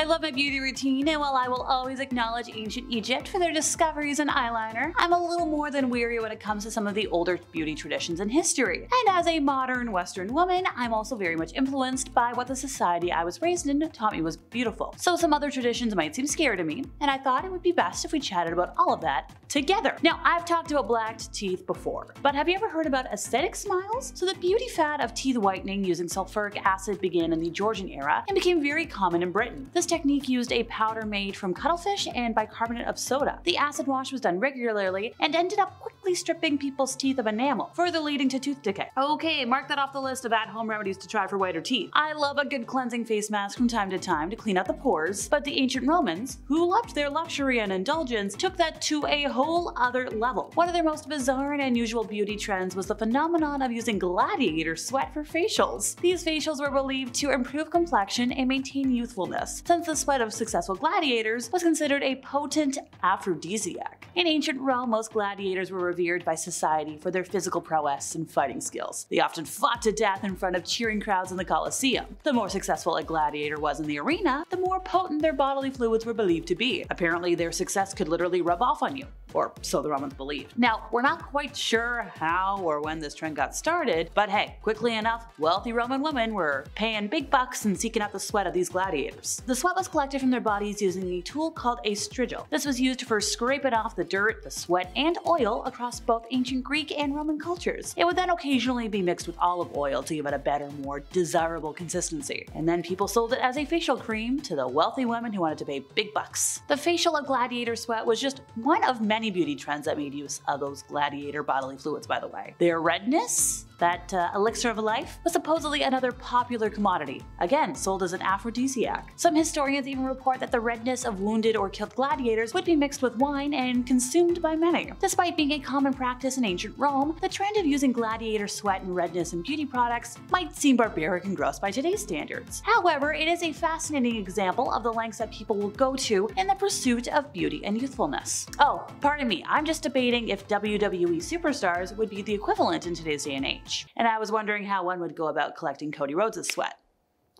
I love my beauty routine, and while I will always acknowledge ancient Egypt for their discoveries in eyeliner, I'm a little more than weary when it comes to some of the older beauty traditions in history. And as a modern Western woman, I'm also very much influenced by what the society I was raised in taught me was beautiful. So some other traditions might seem scary to me, and I thought it would be best if we chatted about all of that together. Now, I've talked about blacked teeth before, but have you ever heard about aesthetic smiles? So the beauty fad of teeth whitening using sulfuric acid began in the Georgian era and became very common in Britain. This technique used a powder made from cuttlefish and bicarbonate of soda. The acid wash was done regularly and ended up quickly stripping people's teeth of enamel, further leading to tooth decay. Okay, mark that off the list of at-home remedies to try for whiter teeth. I love a good cleansing face mask from time to time to clean out the pores, but the ancient Romans, who loved their luxury and indulgence, took that to a whole other level. One of their most bizarre and unusual beauty trends was the phenomenon of using gladiator sweat for facials. These facials were believed to improve complexion and maintain youthfulness, since the sweat of successful gladiators was considered a potent aphrodisiac. In ancient Rome, most gladiators were revered by society for their physical prowess and fighting skills. They often fought to death in front of cheering crowds in the Colosseum. The more successful a gladiator was in the arena, the more potent their bodily fluids were believed to be. Apparently, their success could literally rub off on you, or so the Romans believed. Now, we're not quite sure how or when this trend got started, but hey, quickly enough, wealthy Roman women were paying big bucks and seeking out the sweat of these gladiators. The sweat was collected from their bodies using a tool called a strigil. This was used for scraping off the dirt, the sweat, and oil across both ancient Greek and Roman cultures. It would then occasionally be mixed with olive oil to give it a better, more desirable consistency. And then people sold it as a facial cream to the wealthy women who wanted to pay big bucks. The facial of gladiator sweat was just one of many beauty trends that made use of those gladiator bodily fluids, by the way. Their redness, that elixir of life, was supposedly another popular commodity, again sold as an aphrodisiac. Some historians even report that the redness of wounded or killed gladiators would be mixed with wine and consumed by many. Despite being a common practice in ancient Rome, the trend of using gladiator sweat and redness in beauty products might seem barbaric and gross by today's standards. However, it is a fascinating example of the lengths that people will go to in the pursuit of beauty and youthfulness. Oh, pardon me, I'm just debating if WWE superstars would be the equivalent in today's day and age. And I was wondering how one would go about collecting Cody Rhodes' sweat.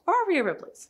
Or Rhea Ripley's.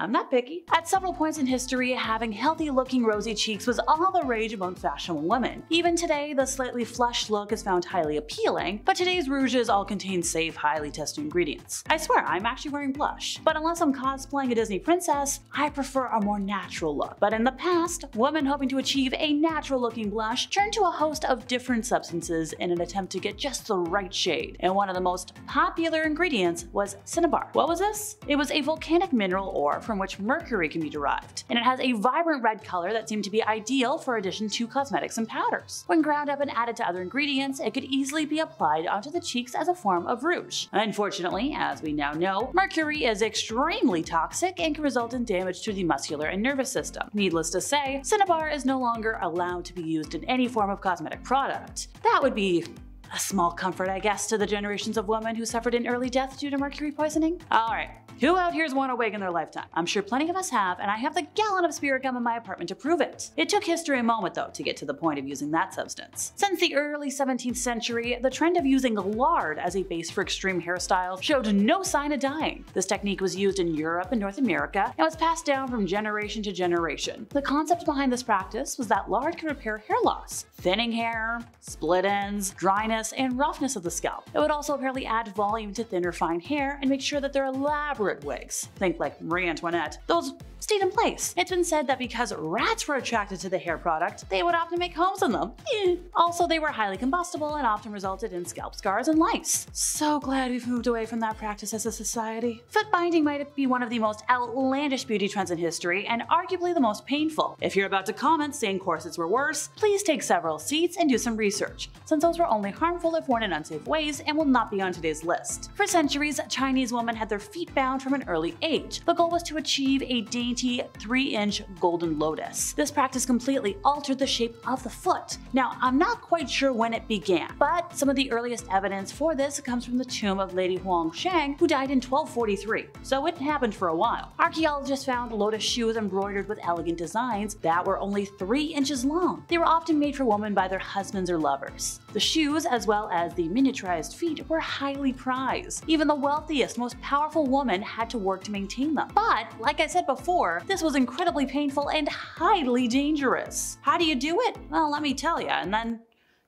I'm not picky. At several points in history, having healthy-looking rosy cheeks was all the rage among fashionable women. Even today, the slightly flushed look is found highly appealing, but today's rouges all contain safe, highly tested ingredients. I swear, I'm actually wearing blush. But unless I'm cosplaying a Disney princess, I prefer a more natural look. But in the past, women hoping to achieve a natural-looking blush turned to a host of different substances in an attempt to get just the right shade. And one of the most popular ingredients was cinnabar. What was this? It was a volcanic mineral ore from which mercury can be derived, and it has a vibrant red color that seemed to be ideal for addition to cosmetics and powders. When ground up and added to other ingredients, it could easily be applied onto the cheeks as a form of rouge. Unfortunately, as we now know, mercury is extremely toxic and can result in damage to the muscular and nervous system. Needless to say, cinnabar is no longer allowed to be used in any form of cosmetic product. That would be a small comfort, I guess, to the generations of women who suffered an early death due to mercury poisoning. All right. Who out here's won a wig in their lifetime? I'm sure plenty of us have, and I have the gallon of spirit gum in my apartment to prove it. It took history a moment, though, to get to the point of using that substance. Since the early 17th century, the trend of using lard as a base for extreme hairstyles showed no sign of dying. This technique was used in Europe and North America and was passed down from generation to generation. The concept behind this practice was that lard could repair hair loss, thinning hair, split ends, dryness, and roughness of the scalp. It would also apparently add volume to thinner, fine hair and make sure that they're elaborate wigs, think like Marie Antoinette, those stayed in place. It's been said that because rats were attracted to the hair product, they would often make homes in them. Also, they were highly combustible and often resulted in scalp scars and lice. So glad we've moved away from that practice as a society. Foot binding might be one of the most outlandish beauty trends in history and arguably the most painful. If you're about to comment saying corsets were worse, please take several seats and do some research, since those were only harmful if worn in unsafe ways and will not be on today's list. For centuries, Chinese women had their feet bound from an early age. The goal was to achieve a dainty 3-inch golden lotus. This practice completely altered the shape of the foot. Now, I'm not quite sure when it began, but some of the earliest evidence for this comes from the tomb of Lady Huang Sheng, who died in 1243, so it happened for a while. Archaeologists found lotus shoes embroidered with elegant designs that were only 3 inches long. They were often made for women by their husbands or lovers. The shoes, as well as the miniaturized feet, were highly prized. Even the wealthiest, most powerful woman had to work to maintain them. But, like I said before, before, this was incredibly painful and highly dangerous. How do you do it? Well, let me tell you, and then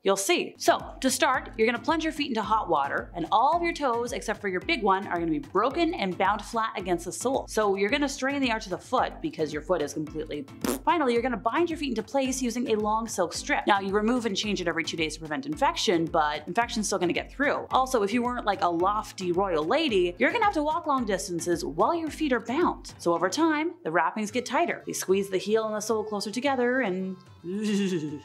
you'll see. So to start, you're gonna plunge your feet into hot water, and all of your toes, except for your big one, are gonna be broken and bound flat against the sole. So you're gonna strain the arch of the foot because your foot is completely... Finally, you're gonna bind your feet into place using a long silk strip. Now you remove and change it every 2 days to prevent infection, but infection's still gonna get through. Also, if you weren't like a lofty royal lady, you're gonna have to walk long distances while your feet are bound. So over time, the wrappings get tighter. They squeeze the heel and the sole closer together, and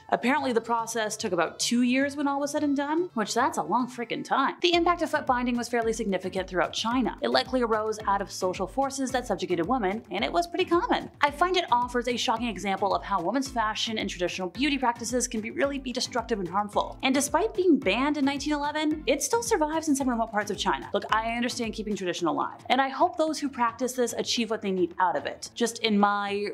apparently the process took about 2 years when all was said and done, which that's a long freaking time. The impact of foot binding was fairly significant throughout China. It likely arose out of social forces that subjugated women, and it was pretty common. I find it offers a shocking example of how women's fashion and traditional beauty practices can really be destructive and harmful. And despite being banned in 1911, it still survives in some remote parts of China. Look, I understand keeping tradition alive, and I hope those who practice this achieve what they need out of it. Just in my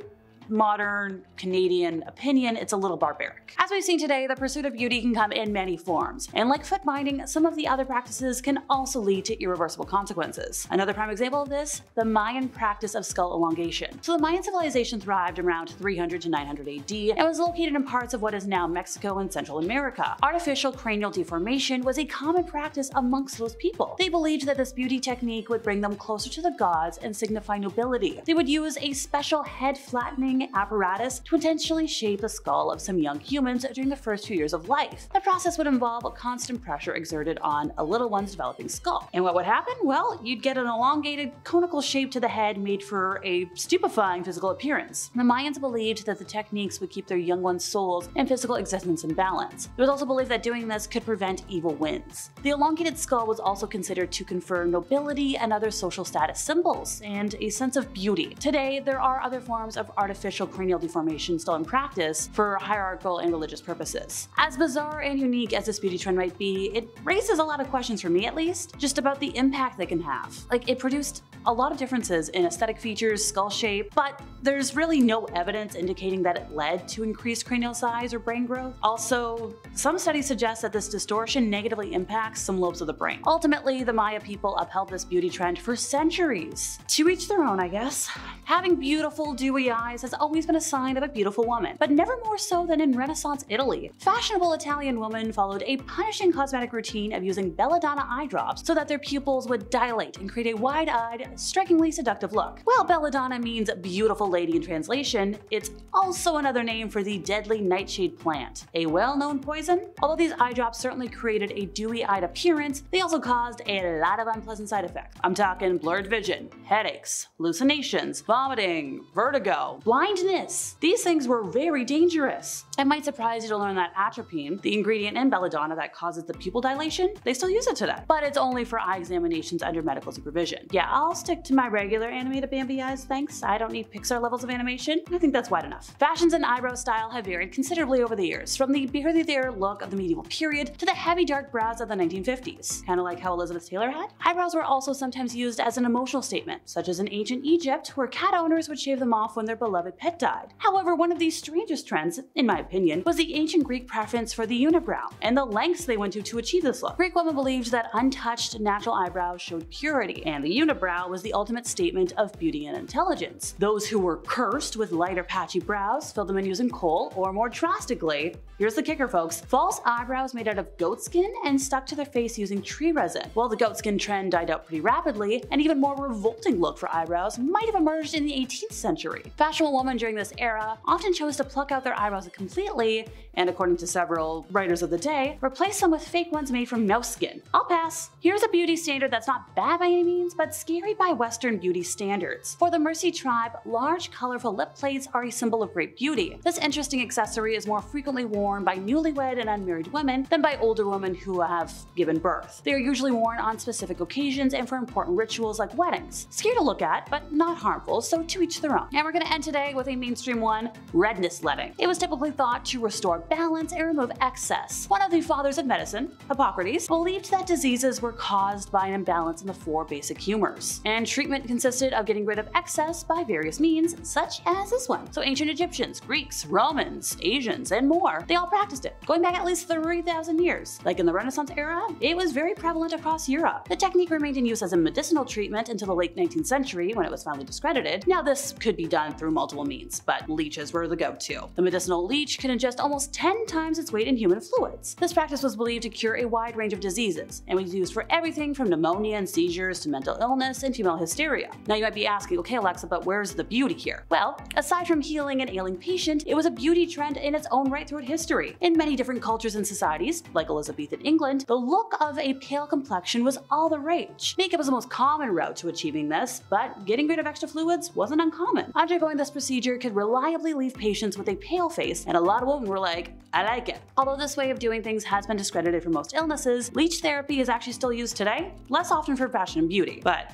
modern Canadian opinion, it's a little barbaric. As we've seen today, the pursuit of beauty can come in many forms, and like foot binding, some of the other practices can also lead to irreversible consequences. Another prime example of this, the Mayan practice of skull elongation. So the Mayan civilization thrived around 300 to 900 AD and was located in parts of what is now Mexico and Central America. Artificial cranial deformation was a common practice amongst those people. They believed that this beauty technique would bring them closer to the gods and signify nobility. They would use a special head flattening apparatus to intentionally shape the skull of some young humans during the first few years of life. The process would involve a constant pressure exerted on a little one's developing skull. And what would happen? Well, you'd get an elongated conical shape to the head made for a stupefying physical appearance. The Mayans believed that the techniques would keep their young one's souls and physical existence in balance. It was also believed that doing this could prevent evil winds. The elongated skull was also considered to confer nobility and other social status symbols, and a sense of beauty. Today, there are other forms of artificial cranial deformation still in practice for hierarchical and religious purposes. As bizarre and unique as this beauty trend might be, it raises a lot of questions for me at least, just about the impact they can have. Like, it produced a lot of differences in aesthetic features, skull shape, but there's really no evidence indicating that it led to increased cranial size or brain growth. Also, some studies suggest that this distortion negatively impacts some lobes of the brain. Ultimately, the Maya people upheld this beauty trend for centuries. To each their own, I guess. Having beautiful, dewy eyes has always been a sign of a beautiful woman, but never more so than in Renaissance Italy. Fashionable Italian women followed a punishing cosmetic routine of using belladonna eye drops so that their pupils would dilate and create a wide-eyed, strikingly seductive look. While belladonna means beautiful lady in translation, it's also another name for the deadly nightshade plant, a well-known poison. Although these eye drops certainly created a dewy-eyed appearance, they also caused a lot of unpleasant side effects. I'm talking blurred vision, headaches, hallucinations, vomiting, vertigo, blindness. These things were very dangerous. It might surprise you to learn that atropine, the ingredient in belladonna that causes the pupil dilation, they still use it today, but it's only for eye examinations under medical supervision. Yeah, I'll stick to my regular animated Bambi eyes, thanks. I don't need Pixar levels of animation. I think that's wide enough. Fashions and eyebrow style have varied considerably over the years, from the barely there look of the medieval period to the heavy dark brows of the 1950s, kind of like how Elizabeth Taylor had. Eyebrows were also sometimes used as an emotional statement, such as in ancient Egypt, where cat owners would shave them off when their beloved pet died. However, one of the strangest trends, in my opinion, was the ancient Greek preference for the unibrow and the lengths they went to achieve this look. Greek women believed that untouched natural eyebrows showed purity, and the unibrow was the ultimate statement of beauty and intelligence. Those who were cursed with lighter patchy brows filled them in using coal, or more drastically, here's the kicker folks, false eyebrows made out of goat skin and stuck to their face using tree resin. Well, the goat skin trend died out pretty rapidly, an even more revolting look for eyebrows might have emerged in the 18th century. Fashionable women during this era often chose to pluck out their eyebrows completely, and according to several writers of the day, replace them with fake ones made from mouse skin. I'll pass. Here's a beauty standard that's not bad by any means, but scary by Western beauty standards. For the Mercy tribe, large colorful lip plates are a symbol of great beauty. This interesting accessory is more frequently worn by newlywed and unmarried women than by older women who have given birth. They are usually worn on specific occasions and for important rituals like weddings. Scary to look at, but not harmful, so to each their own. And we're gonna end today away with a mainstream one, redness letting. It was typically thought to restore balance and remove excess. One of the fathers of medicine, Hippocrates, believed that diseases were caused by an imbalance in the four basic humors, and treatment consisted of getting rid of excess by various means, such as this one. So ancient Egyptians, Greeks, Romans, Asians, and more, they all practiced it, going back at least 3,000 years. Like in the Renaissance era, it was very prevalent across Europe. The technique remained in use as a medicinal treatment until the late 19th century, when it was finally discredited. Now this could be done through multiple means, but leeches were the go-to. The medicinal leech could ingest almost 10 times its weight in human fluids. This practice was believed to cure a wide range of diseases, and was used for everything from pneumonia and seizures to mental illness and female hysteria. Now you might be asking, okay Alexa, but where's the beauty here? Well, aside from healing an ailing patient, it was a beauty trend in its own right throughout history. In many different cultures and societies, like Elizabethan England, the look of a pale complexion was all the rage. Makeup was the most common route to achieving this, but getting rid of extra fluids wasn't uncommon. Undergoing this procedure could reliably leave patients with a pale face, and a lot of women were like, I like it. Although this way of doing things has been discredited for most illnesses, leech therapy is actually still used today, less often for fashion and beauty, but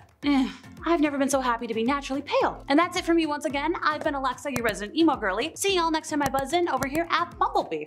I've never been so happy to be naturally pale. And that's it for me once again. I've been Alexa, your resident emo girly. See y'all next time I buzz in over here at Bumblebee.